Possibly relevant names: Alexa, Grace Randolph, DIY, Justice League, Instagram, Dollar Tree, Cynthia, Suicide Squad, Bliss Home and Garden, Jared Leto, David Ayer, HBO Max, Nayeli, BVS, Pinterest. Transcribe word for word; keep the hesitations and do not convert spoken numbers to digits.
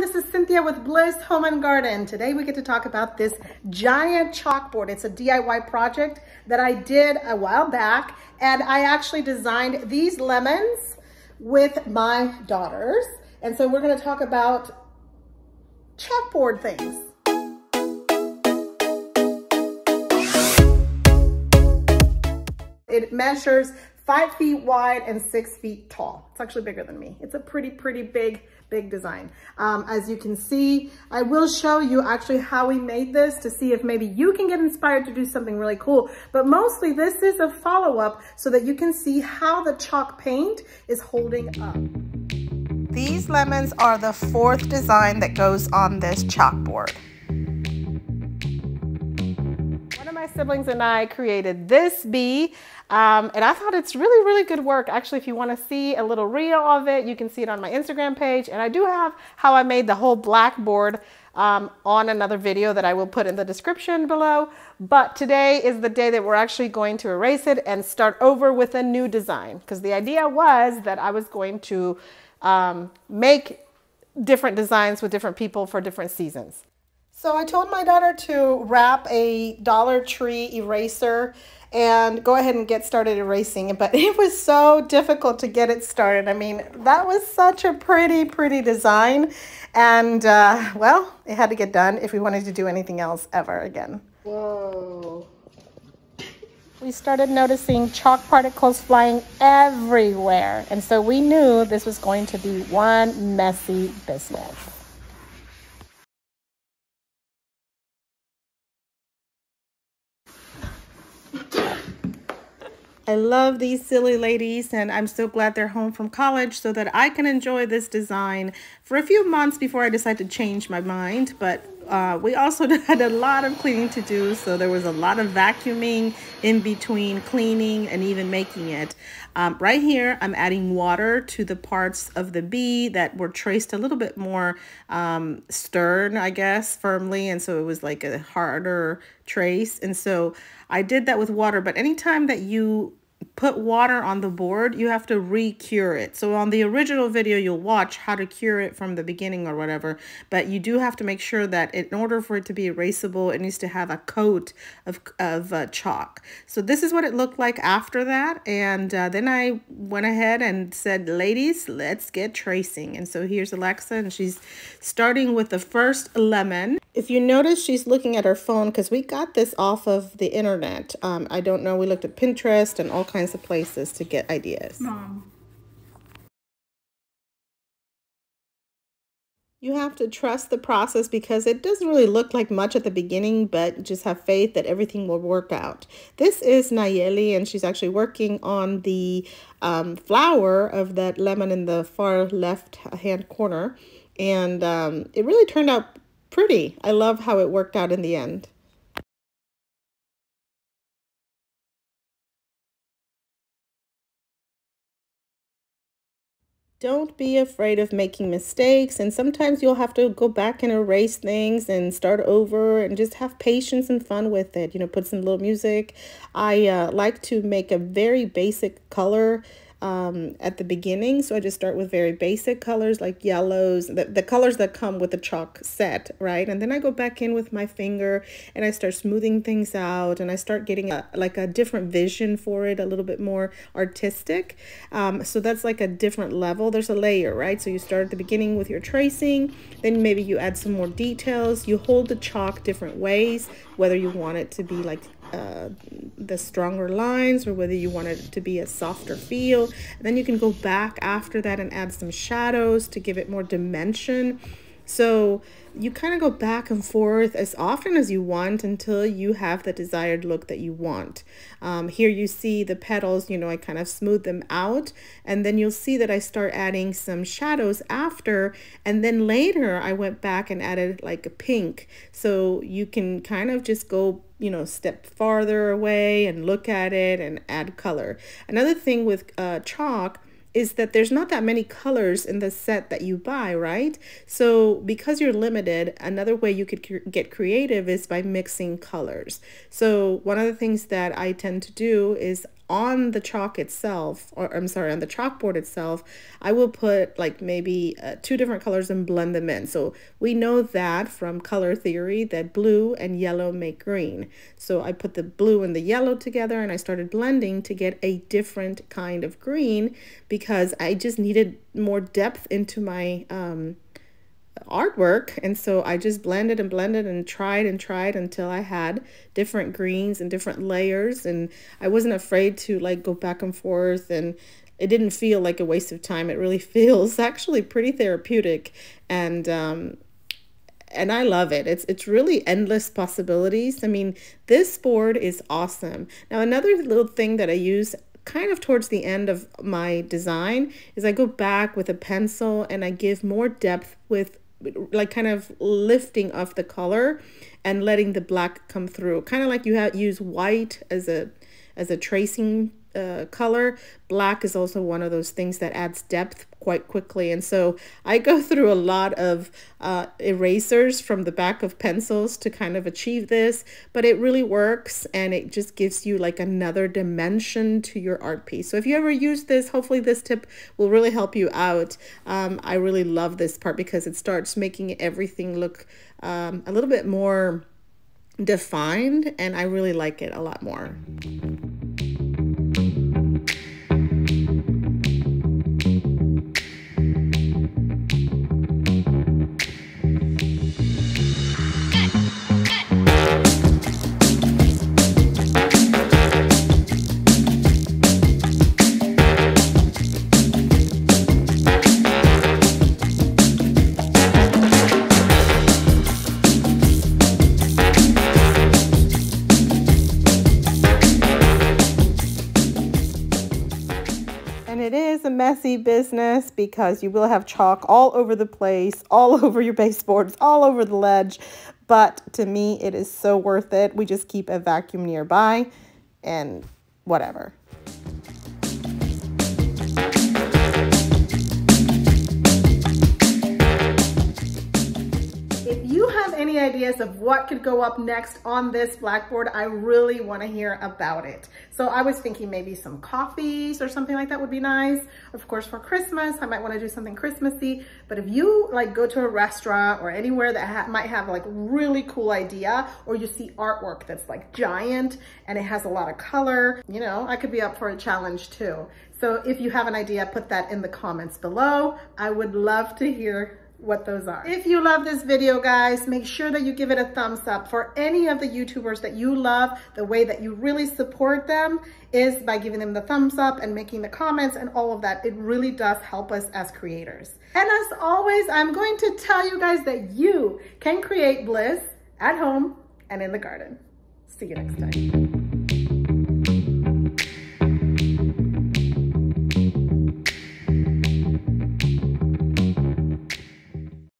everyone, this is Cynthia with Bliss Home and Garden. Today we get to talk about this giant chalkboard. It's a D I Y project that I did a while back, and I actually designed these lemons with my daughters. And so we're gonna talk about chalkboard things. It measures five feet wide and six feet tall. It's actually bigger than me. It's a pretty, pretty big, big design. Um, as you can see, I will show you actually how we made this to see if maybe you can get inspired to do something really cool. But mostly this is a follow-up so that you can see how the chalk paint is holding up. These lemons are the fourth design that goes on this chalkboard. My siblings and I created this bee, um, and I thought it's really, really good work. Actually, if you want to see a little reel of it, you can see it on my Instagram page, and I do have how I made the whole blackboard um, on another video that I will put in the description below. But today is the day that we're actually going to erase it and start over with a new design, because the idea was that I was going to um, make different designs with different people for different seasons. So I told my daughter to wrap a Dollar Tree eraser and go ahead and get started erasing it, but it was so difficult to get it started. I mean, that was such a pretty, pretty design, and uh, well, it had to get done if we wanted to do anything else ever again. Whoa. We started noticing chalk particles flying everywhere, and so we knew this was going to be one messy business. I love these silly ladies, and I'm so glad they're home from college so that I can enjoy this design for a few months before I decide to change my mind. But uh, we also had a lot of cleaning to do, so there was a lot of vacuuming in between cleaning and even making it. Um, right here, I'm adding water to the parts of the bee that were traced a little bit more um, stern, I guess, firmly, and so it was like a harder trace. And so I did that with water, but anytime that you put water on the board, you have to re-cure it. So on the original video, you'll watch how to cure it from the beginning or whatever, but you do have to make sure that in order for it to be erasable, it needs to have a coat of, of uh, chalk. So this is what it looked like after that, and uh, then I went ahead and said, ladies, let's get tracing. And so here's Alexa, and she's starting with the first lemon. If you notice, she's looking at her phone because we got this off of the internet. Um, I don't know, we looked at Pinterest and all kinds of places to get ideas. Mom. You have to trust the process because it doesn't really look like much at the beginning, but just have faith that everything will work out. This is Nayeli, and she's actually working on the um, flower of that lemon in the far left-hand corner. And um, it really turned out pretty. I love how it worked out in the end. Don't be afraid of making mistakes, and sometimes you'll have to go back and erase things and start over, and just have patience and fun with it. You know, put some little music. I uh, like to make a very basic color um, at the beginning, so I just start with very basic colors like yellows, the, the colors that come with the chalk set, right? And then I go back in with my finger and I start smoothing things out, and I start getting a, like a different vision for it, a little bit more artistic. Um, so that's like a different level. There's a layer, right? So you start at the beginning with your tracing, then maybe you add some more details. You hold the chalk different ways, whether you want it to be like uh, the stronger lines or whether you want it to be a softer feel. And then you can go back after that and add some shadows to give it more dimension. So you kind of go back and forth as often as you want until you have the desired look that you want. Um, here you see the petals, you know, I kind of smooth them out, and then you'll see that I start adding some shadows after, and then later I went back and added like a pink. So you can kind of just go, you know, step farther away and look at it and add color. Another thing with uh, chalk is that there's not that many colors in the set that you buy, right? So because you're limited, another way you could cre get creative is by mixing colors. So one of the things that I tend to do is on the chalk itself, or I'm sorry, on the chalkboard itself, I will put like maybe uh, two different colors and blend them in. So we know that from color theory that blue and yellow make green. So I put the blue and the yellow together and I started blending to get a different kind of green because I just needed more depth into my um, artwork. And so I just blended and blended and tried and tried until I had different greens and different layers, and I wasn't afraid to like go back and forth, and it didn't feel like a waste of time. It really feels actually pretty therapeutic, and um and I love it. It's it's really endless possibilities. I mean, this board is awesome. Now, another little thing that I use kind of towards the end of my design is I go back with a pencil and I give more depth with like kind of lifting off the color and letting the black come through, kind of like you have use white as a as a tracing uh, color. Black is also one of those things that adds depth quite quickly, and so I go through a lot of uh, erasers from the back of pencils to kind of achieve this, but it really works, and it just gives you like another dimension to your art piece. So if you ever use this, hopefully this tip will really help you out. um, I really love this part because it starts making everything look um, a little bit more defined, and I really like it a lot more. Messy business, because you will have chalk all over the place, all over your baseboards, all over the ledge, but to me it is so worth it. We just keep a vacuum nearby and whatever. Any ideas of what could go up next on this blackboard? I really want to hear about it. So I was thinking maybe some coffees or something like that would be nice. Of course, for Christmas, I might want to do something Christmassy, but if you like go to a restaurant or anywhere that ha might have like really cool idea, or you see artwork that's like giant and it has a lot of color, you know, I could be up for a challenge too. So if you have an idea, put that in the comments below. I would love to hear what those are. If you love this video, guys, make sure that you give it a thumbs up. For any of the YouTubers that you love, the way that you really support them is by giving them the thumbs up and making the comments and all of that. It really does help us as creators. And as always, I'm going to tell you guys that you can create bliss at home and in the garden. See you next time.